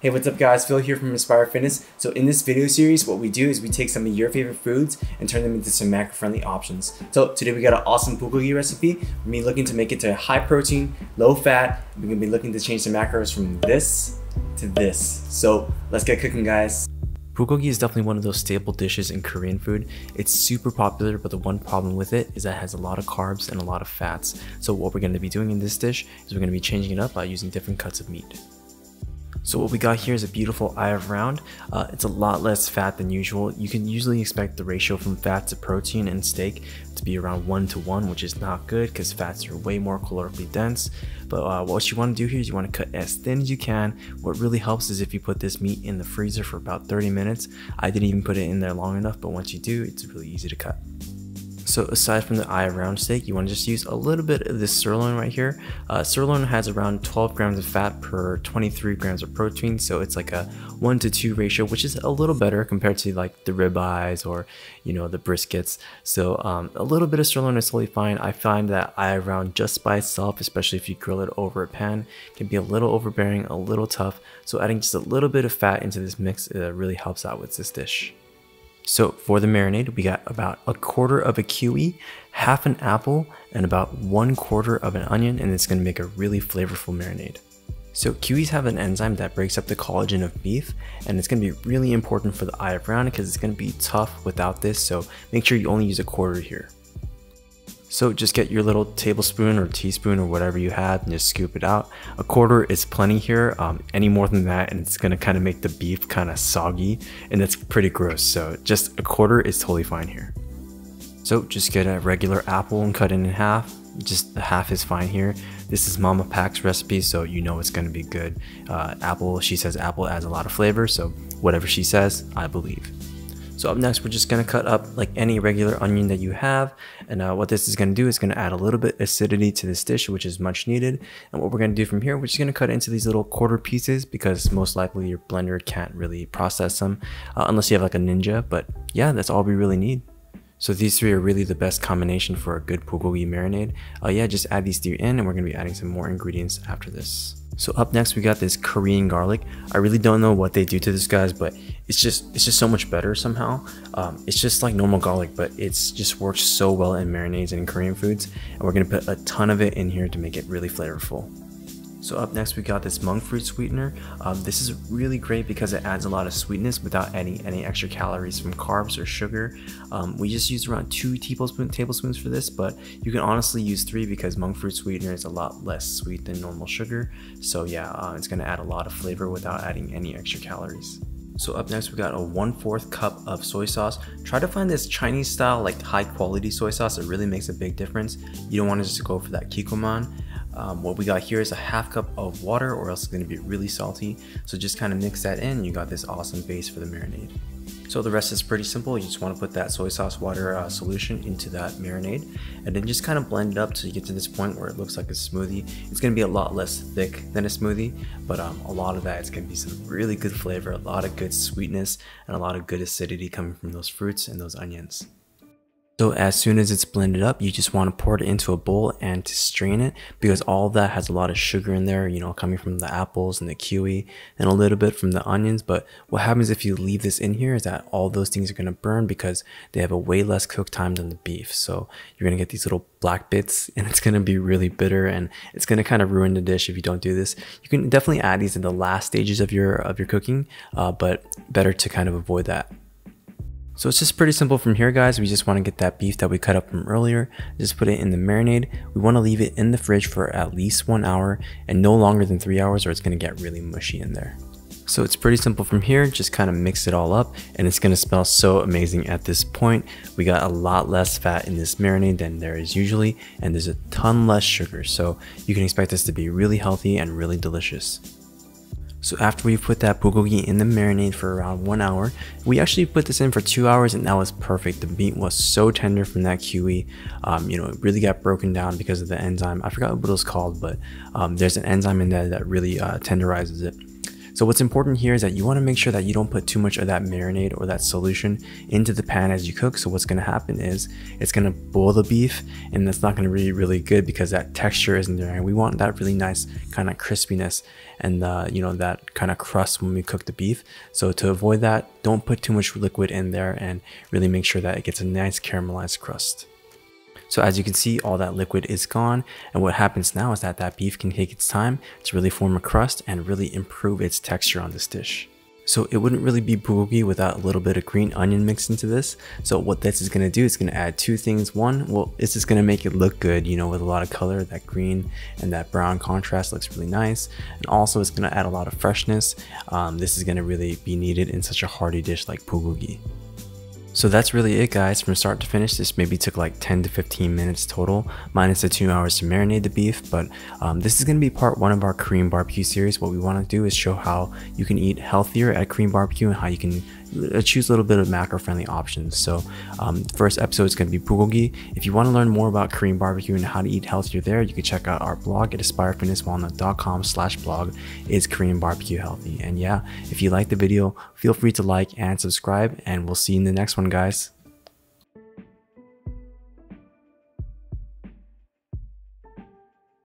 Hey, what's up guys, Phil here from Aspire Fitness. So in this video series, what we do is we take some of your favorite foods and turn them into some macro-friendly options. So today we got an awesome bulgogi recipe. We're gonna be looking to make it to high protein, low fat. We're gonna be looking to change the macros from this to this. So let's get cooking guys. Bulgogi is definitely one of those staple dishes in Korean food. It's super popular, but the one problem with it is that it has a lot of carbs and a lot of fats. So what we're gonna be doing in this dish is we're gonna be changing it up by using different cuts of meat. So what we got here is a beautiful eye of round. It's a lot less fat than usual. You can usually expect the ratio from fat to protein in steak to be around 1 to 1, which is not good because fats are way more calorically dense. But what you want to do here is you want to cut as thin as you can. What really helps is if you put this meat in the freezer for about 30 minutes. I didn't even put it in there long enough, but once you do, it's really easy to cut. So aside from the eye of round steak, you want to just use a little bit of this sirloin right here. Sirloin has around 12 grams of fat per 23 grams of protein, so it's like a 1 to 2 ratio, which is a little better compared to like the ribeyes or the briskets. So a little bit of sirloin is totally fine. I find that eye of round just by itself, especially if you grill it over a pan, can be a little overbearing, a little tough. So adding just a little bit of fat into this mix really helps out with this dish. So for the marinade, we got about 1/4 of a kiwi, half an apple, and about 1/4 of an onion, and it's gonna make a really flavorful marinade. So kiwis have an enzyme that breaks up the collagen of beef, and it's gonna be really important for the eye of round because it's gonna be tough without this, so make sure you only use 1/4 here. So just get your little tablespoon or teaspoon or whatever you have and just scoop it out. 1/4 is plenty here. Any more than that and it's gonna kind of make the beef kind of soggy and that's pretty gross. So just 1/4 is totally fine here. So just get a regular apple and cut it in half. Just the half is fine here. This is Mama Pak's recipe, so you know it's gonna be good. Apple, she says apple adds a lot of flavor, so whatever she says, I believe. So up next, we're just gonna cut up like any regular onion that you have. And what this is gonna do is gonna add a little bit of acidity to this dish, which is much needed. And what we're gonna do from here, we're just gonna cut into these little 1/4 pieces because most likely your blender can't really process them unless you have like a Ninja, but yeah, that's all we really need. So these three are really the best combination for a good bulgogi marinade. Just add these three in and we're gonna be adding some more ingredients after this. So up next we got this Korean garlic. I really don't know what they do to this guys, but it's just so much better somehow. It's just like normal garlic, but it's just works so well in marinades and in Korean foods. And we're gonna put a ton of it in here to make it really flavorful. So up next we got this monk fruit sweetener. This is really great because it adds a lot of sweetness without any extra calories from carbs or sugar. We just use around 2 tablespoons for this, but you can honestly use 3 because monk fruit sweetener is a lot less sweet than normal sugar. So yeah, it's gonna add a lot of flavor without adding any extra calories. So up next, we got a 1/4 cup of soy sauce. Try to find this Chinese style, like high quality soy sauce. It really makes a big difference. You don't want to just go for that Kikkoman. What we got here is a 1/2 cup of water or else it's going to be really salty. So just kind of mix that in. You got this awesome base for the marinade. So the rest is pretty simple. You just want to put that soy sauce water solution into that marinade and then just kind of blend it up till you get to this point where it looks like a smoothie. It's going to be a lot less thick than a smoothie, but a lot of that is going to be some really good flavor, a lot of good sweetness, and a lot of good acidity coming from those fruits and those onions. So as soon as it's blended up, you just want to pour it into a bowl and to strain it because all of that has a lot of sugar in there, coming from the apples and the kiwi and a little bit from the onions. But what happens if you leave this in here is that all those things are going to burn because they have a way less cook time than the beef. So you're going to get these little black bits and it's going to be really bitter and it's going to kind of ruin the dish if you don't do this. You can definitely add these in the last stages of your cooking, but better to kind of avoid that. So it's just pretty simple from here guys. We just want to get that beef that we cut up from earlier, just put it in the marinade. We want to leave it in the fridge for at least 1 hour and no longer than 3 hours or it's going to get really mushy in there. So it's pretty simple from here, just kind of mix it all up and it's going to smell so amazing at this point. We got a lot less fat in this marinade than there is usually and there's a ton less sugar. So you can expect this to be really healthy and really delicious. So after we put that bulgogi in the marinade for around 1 hour, we actually put this in for 2 hours and that was perfect. The meat was so tender from that kiwi. It really got broken down because of the enzyme. I forgot what it was called, but there's an enzyme in there that really tenderizes it. So what's important here is that you want to make sure that you don't put too much of that marinade or that solution into the pan as you cook. So what's going to happen is it's going to boil the beef, and that's not going to be really good because that texture isn't there, and we want that really nice kind of crispiness and you know, that kind of crust when we cook the beef. So to avoid that, don't put too much liquid in there and really make sure that it gets a nice caramelized crust. So as you can see, all that liquid is gone, and what happens now is that that beef can take its time to really form a crust and really improve its texture on this dish. So it wouldn't really be bulgogi without a little bit of green onion mixed into this. So what this is going to do is going to add two things. One, well, it's just going to make it look good, you know, with a lot of color. That green and that brown contrast looks really nice. And also it's going to add a lot of freshness. This is going to really be needed in such a hearty dish like bulgogi. So that's really it, guys. From start to finish, this maybe took like 10 to 15 minutes total, minus the 2 hours to marinate the beef. But this is going to be part one of our Korean barbecue series. What we want to do is show how you can eat healthier at Korean barbecue and how you can choose a little bit of macro-friendly options. So first episode is going to be bulgogi. If you want to learn more about Korean barbecue and how to eat healthier there, you can check out our blog at aspirefitnesswalnut.com/blog. It's Korean barbecue healthy. And yeah, if you like the video, feel free to like and subscribe, and we'll see you in the next one, guys.